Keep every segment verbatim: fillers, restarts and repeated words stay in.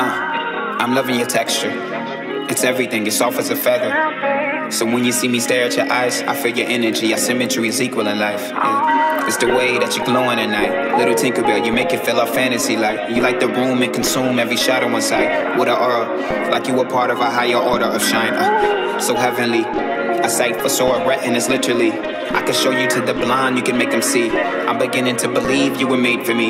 Uh, I'm loving your texture. It's everything, it's soft as a feather. So when you see me stare at your eyes, I feel your energy, our symmetry is equal in life. Yeah. It's the way that you're glowing at night. Little Tinkerbell, you make it feel our fantasy like. You light the room and consume every shadow on sight. With an aura, like you a part of a higher order of shine. Uh, so heavenly, I sight for sore retin is literally. I can show you to the blind, you can make them see. I'm beginning to believe you were made for me.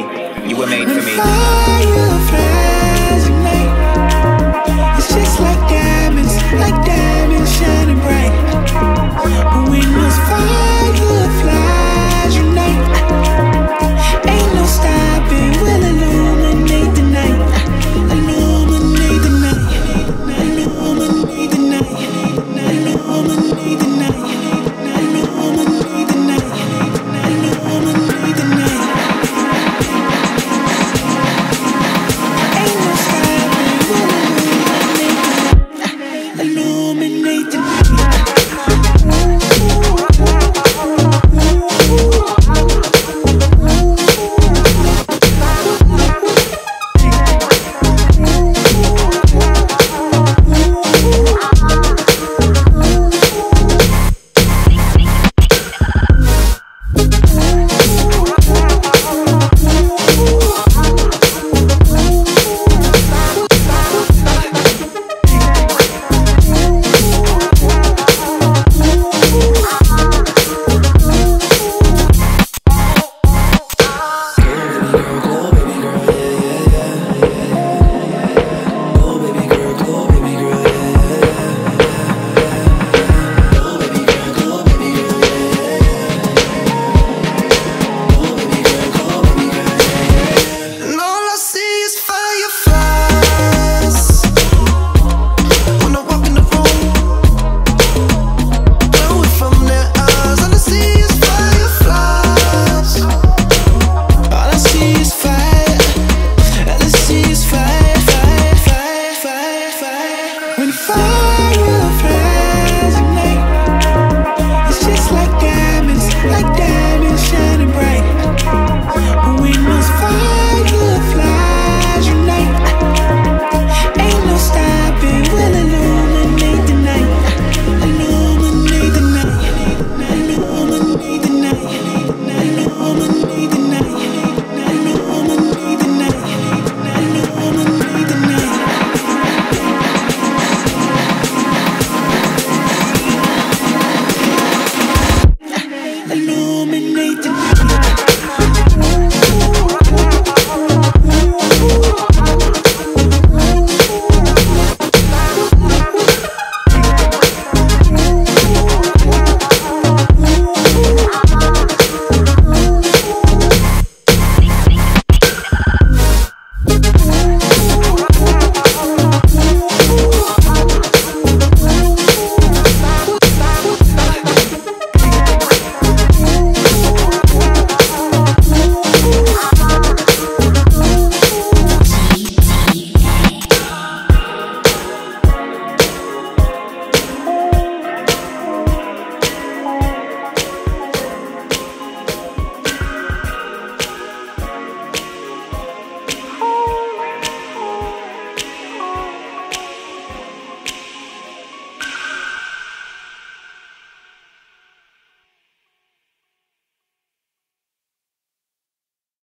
You were made for me. Fire flies at night. It's just like diamonds, like diamonds.